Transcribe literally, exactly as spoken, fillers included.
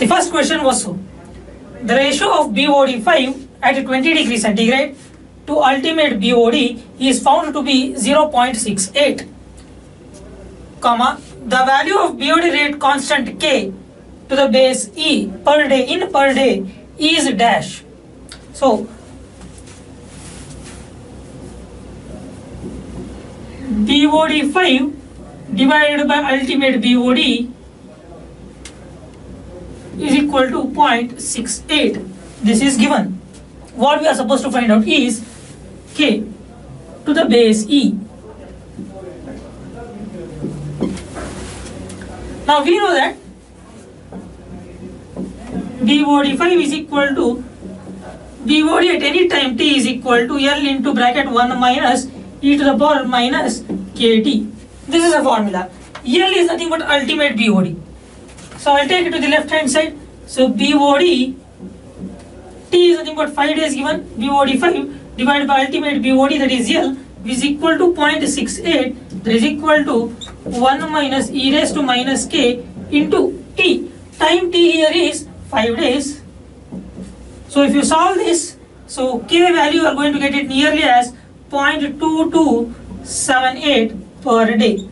The first question was so. The ratio of B O D five at twenty degree centigrade to ultimate B O D is found to be zero point six eight, comma, the value of B O D rate constant K to the base E per day in per day is dash. So, B O D five divided by ultimate B O D is equal to zero point six eight. This is given. What we are supposed to find out is K to the base E. Now we know that B O D five is equal to B O D at any time t is equal to L into bracket one minus e to the power minus K T. This is a formula. L is nothing but ultimate B O D. So I'll take it to the left hand side. So B O D, T is nothing but five days given, B O D five divided by ultimate B O D, that is L, is equal to zero point six eight, that is equal to one minus e raised to minus k into t. Time t here is five days. So if you solve this, so k value you are going to get it nearly as zero point two two seven eight per day.